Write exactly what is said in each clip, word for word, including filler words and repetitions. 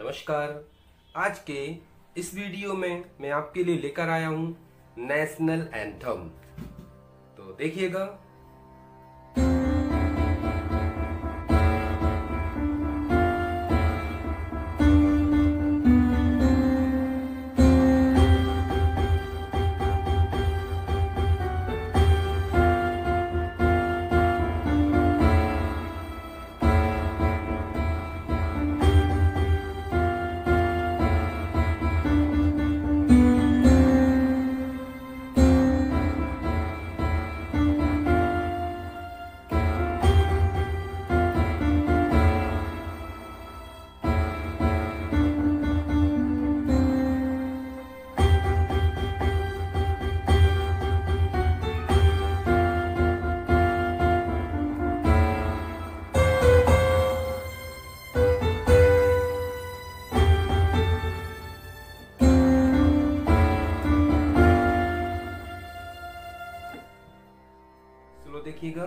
नमस्कार। आज के इस वीडियो में मैं आपके लिए लेकर आया हूं नेशनल एंथम। तो देखिएगा। देखिएगा,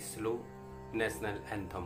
स्लो नेशनल एंथम।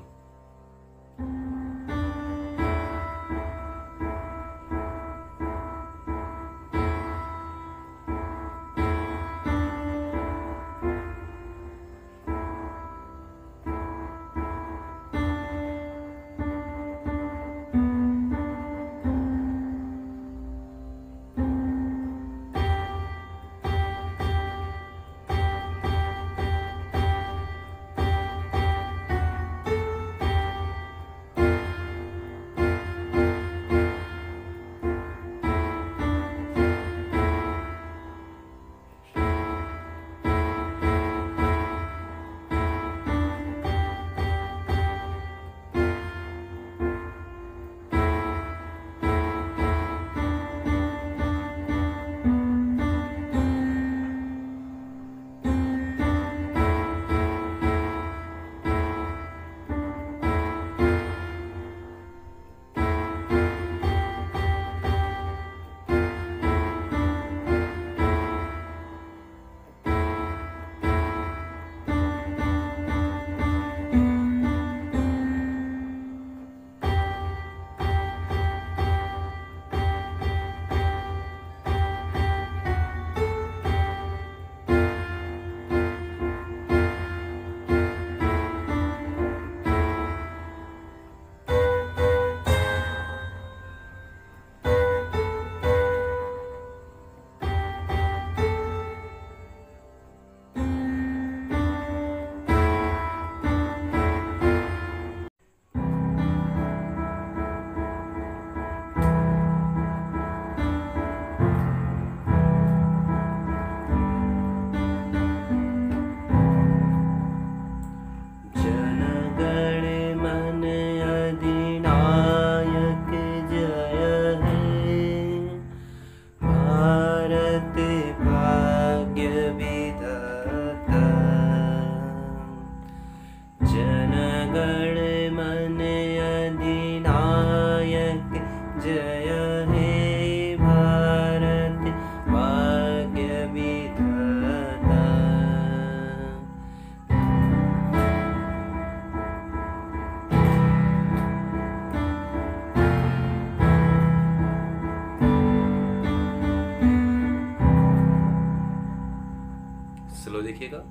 स्लो देखिएगा।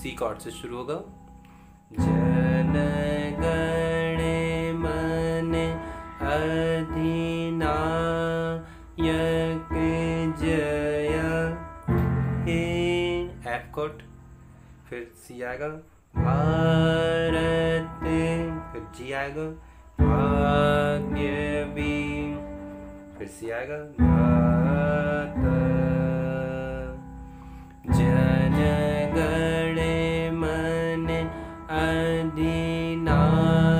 सी कॉर्ड से शुरू होगा। जन गण मन अधिनायक जय हे। एफ कॉर्ड, फिर सी आएगा भारत, फिर जी आएगा भाग्य भी, फिर सी आएगा भारत। जन गण मन अधिनायक